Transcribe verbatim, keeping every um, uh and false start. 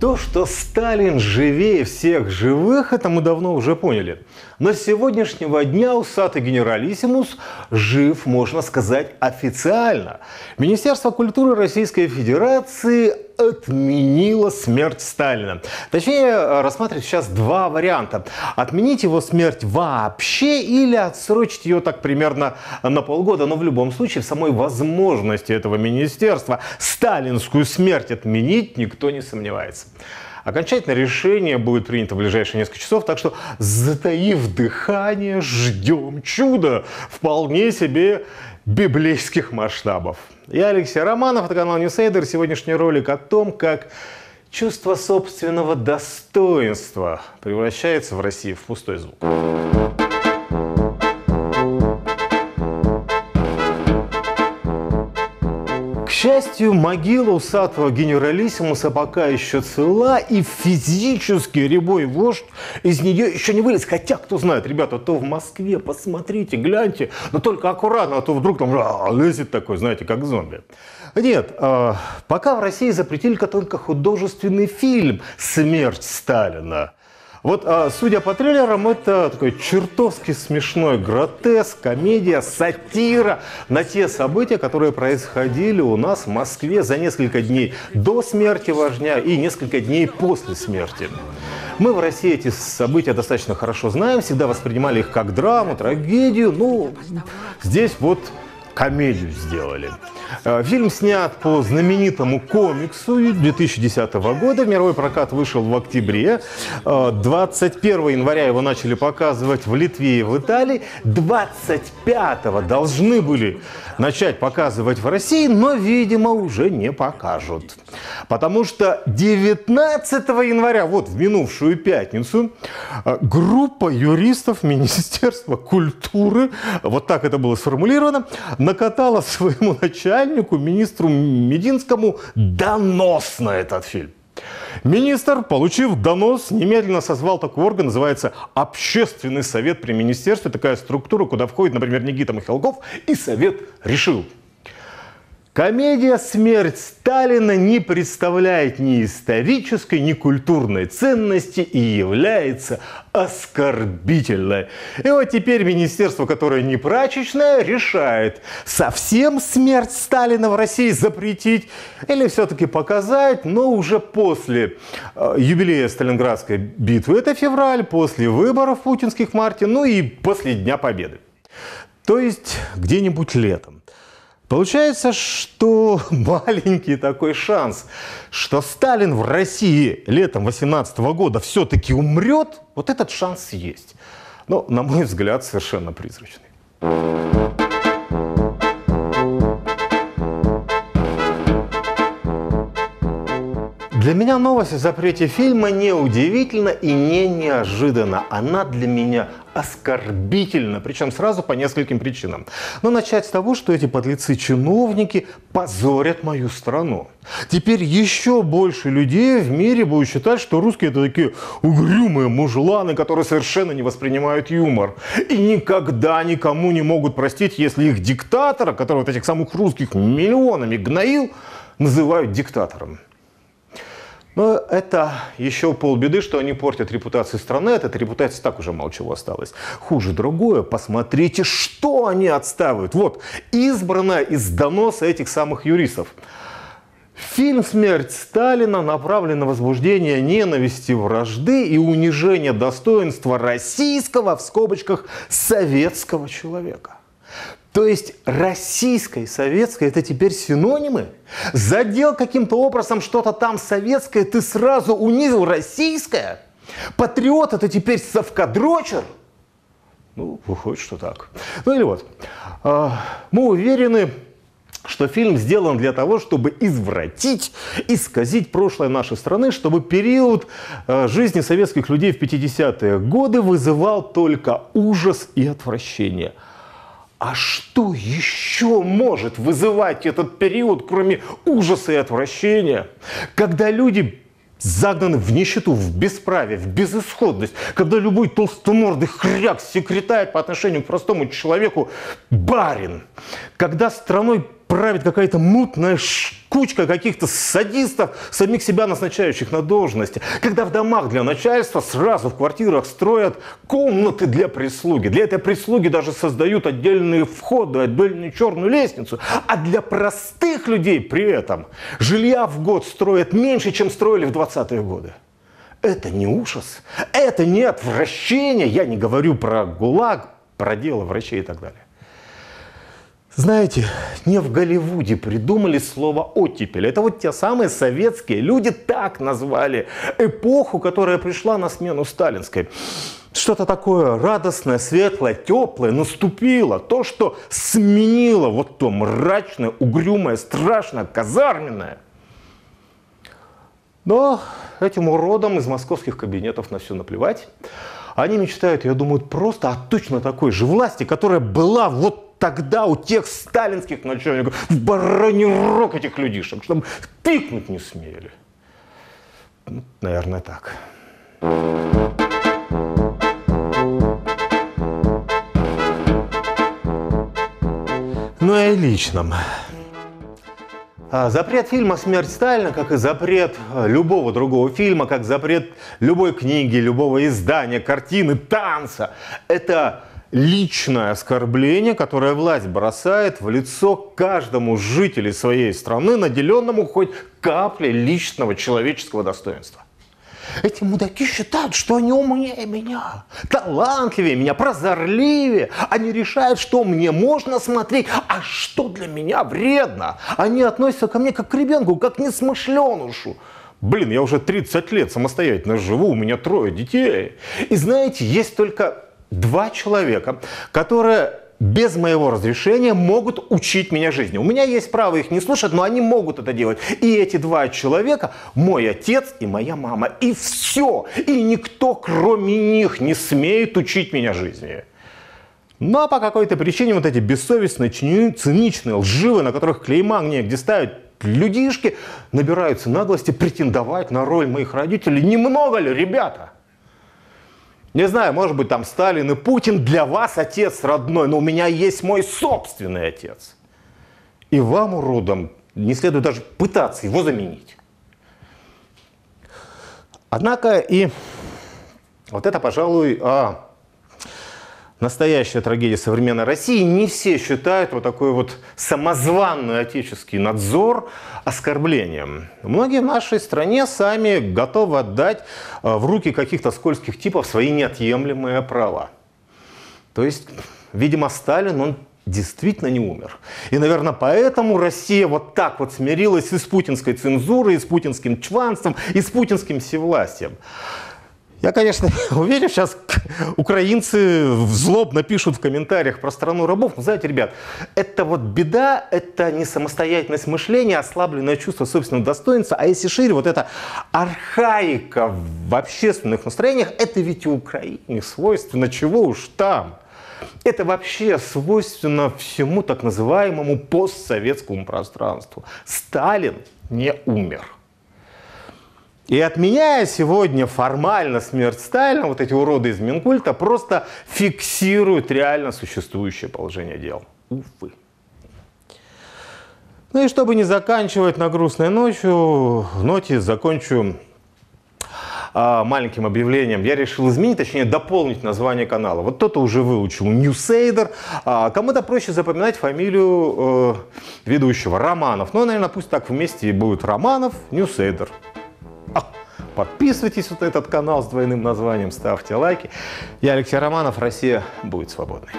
То, что Сталин живее всех живых, это мы давно уже поняли. Но с сегодняшнего дня усатый генералиссимус жив, можно сказать, официально. Министерство культуры Российской Федерации отменило смерть Сталина. Точнее, рассматривать сейчас два варианта. Отменить его смерть вообще или отсрочить ее так примерно на полгода. Но в любом случае, в самой возможности этого министерства сталинскую смерть отменить никто не сомневается. Окончательное решение будет принято в ближайшие несколько часов, так что, затаив дыхание, ждем чуда вполне себе библейских масштабов. Я Алексей Романов, это канал Ньюсейдер. Сегодняшний ролик о том, как чувство собственного достоинства превращается в России в пустой звук. К счастью, могила усатого генералиссимуса пока еще цела, и физически рябой вождь из нее еще не вылез. Хотя, кто знает, ребята, то в Москве, посмотрите, гляньте, но только аккуратно, а то вдруг там лезет такой, знаете, как зомби. Нет, пока в России запретили только художественный фильм «Смерть Сталина». Вот, судя по трейлерам, это такой чертовски смешной гротеск, комедия, сатира на те события, которые происходили у нас в Москве за несколько дней до смерти вождя и несколько дней после смерти. Мы в России эти события достаточно хорошо знаем, всегда воспринимали их как драму, трагедию, ну, здесь вот комедию сделали. Фильм снят по знаменитому комиксу две тысячи десятого года. В мировой прокат вышел в октябре. двадцать первого января его начали показывать в Литве и в Италии. двадцать пятого должны были начать показывать в России, но, видимо, уже не покажут. Потому что девятнадцатого января, вот в минувшую пятницу, группа юристов Министерства культуры, вот так это было сформулировано, накатала своему начальнику, министру Мединскому, донос на этот фильм. Министр, получив донос, немедленно созвал такой орган, называется Общественный совет при министерстве, такая структура, куда входит, например, Никита Михалков, и совет решил. Комедия «Смерть Сталина» не представляет ни исторической, ни культурной ценности и является оскорбительной. И вот теперь министерство, которое не прачечное, решает, совсем смерть Сталина в России запретить или все-таки показать, но уже после юбилея Сталинградской битвы, это февраль, после выборов путинских в марте, ну и после Дня Победы. То есть где-нибудь летом. Получается, что маленький такой шанс, что Сталин в России летом восемнадцатого года все-таки умрет, вот этот шанс есть. Но, на мой взгляд, совершенно призрачный. Для меня новость о запрете фильма не удивительна и не неожиданна. Она для меня оскорбительна, причем сразу по нескольким причинам. Но начать с того, что эти подлецы-чиновники позорят мою страну. Теперь еще больше людей в мире будут считать, что русские это такие угрюмые мужланы, которые совершенно не воспринимают юмор. И никогда никому не могут простить, если их диктатора, который вот этих самых русских миллионами гноил, называют диктатором. Но это еще полбеды, что они портят репутацию страны. От этой репутации так уже мало чего осталось. Хуже другое. Посмотрите, что они отстаивают. Вот, избранная из доноса этих самых юристов. Фильм «Смерть Сталина» направлен на возбуждение ненависти, вражды и унижение достоинства российского, в скобочках, советского человека. То есть российское и советское – это теперь синонимы? Задел каким-то образом что-то там советское, ты сразу унизил российское? Патриот – это теперь совкадрочер? Ну, выходит, что так. Ну или вот. Мы уверены, что фильм сделан для того, чтобы извратить, исказить прошлое нашей страны, чтобы период жизни советских людей в пятидесятые годы вызывал только ужас и отвращение. А что еще может вызывать этот период, кроме ужаса и отвращения? Когда люди загнаны в нищету, в бесправие, в безысходность, когда любой толстомордый хряк секретает по отношению к простому человеку барин, когда страной правит какая-то мутная штука, кучка каких-то садистов, самих себя назначающих на должности. Когда в домах для начальства сразу в квартирах строят комнаты для прислуги. Для этой прислуги даже создают отдельные входы, отдельную черную лестницу. А для простых людей при этом жилья в год строят меньше, чем строили в двадцатые годы. Это не ужас, это не отвращение. Я не говорю про ГУЛАГ, про дело врачей и так далее. Знаете, не в Голливуде придумали слово «оттепель». Это вот те самые советские люди так назвали эпоху, которая пришла на смену сталинской. Что-то такое радостное, светлое, теплое наступило. То, что сменило вот то мрачное, угрюмое, страшное, казарменное. Но этим уродам из московских кабинетов на все наплевать. Они мечтают, я думаю, просто о точно такой же власти, которая была вот тогда у тех сталинских начальников, в бараний рог этих людишек, чтобы пикнуть не смели. Ну, наверное, так. Ну и о личном. Запрет фильма «Смерть Сталина», как и запрет любого другого фильма, как запрет любой книги, любого издания, картины, танца, это личное оскорбление, которое власть бросает в лицо каждому жителю своей страны, наделенному хоть каплей личного человеческого достоинства. Эти мудаки считают, что они умнее меня, талантливее меня, прозорливее. Они решают, что мне можно смотреть, а что для меня вредно. Они относятся ко мне как к ребенку, как к несмышленышу. Блин, я уже тридцать лет самостоятельно живу, у меня трое детей. И знаете, есть только два человека, которые без моего разрешения могут учить меня жизни. У меня есть право их не слушать, но они могут это делать. И эти два человека – мой отец и моя мама. И все. И никто, кроме них, не смеет учить меня жизни. Но по какой-то причине вот эти бессовестные, циничные, лживые, на которых клейма негде ставить, людишки, набираются наглости претендовать на роль моих родителей. Немного ли, ребята? Не знаю, может быть, там Сталин и Путин для вас отец родной, но у меня есть мой собственный отец. И вам, уродам, не следует даже пытаться его заменить. Однако и вот это, пожалуй, а, настоящая трагедия современной России. Не все считают вот такой вот самозванный отеческий надзор оскорблением. Многие в нашей стране сами готовы отдать в руки каких-то скользких типов свои неотъемлемые права. То есть, видимо, Сталин, он действительно не умер. И, наверное, поэтому Россия вот так вот смирилась и с путинской цензурой, и с путинским чванством, и с путинским всевластием. Я, конечно, уверен, сейчас украинцы злобно пишут в комментариях про страну рабов. Но знаете, ребят, это вот беда, это не самостоятельность мышления, ослабленное чувство собственного достоинства. А если шире, вот эта архаика в общественных настроениях, это ведь и Украине свойственно, чего уж там. Это вообще свойственно всему так называемому постсоветскому пространству. Сталин не умер. И отменяя сегодня формально смерть Сталина, вот эти уроды из Минкульта просто фиксируют реально существующее положение дел. Увы. Ну и чтобы не заканчивать на грустной ночью, ноте закончу а, маленьким объявлением. Я решил изменить, точнее дополнить название канала. Вот кто-то уже выучил Ньюсейдер, а кому-то проще запоминать фамилию э, ведущего Романов. Ну, наверное, пусть так вместе и будет Романов, Ньюсейдер. Подписывайтесь вот на этот канал с двойным названием, ставьте лайки. Я Алексей Романов, Россия будет свободной.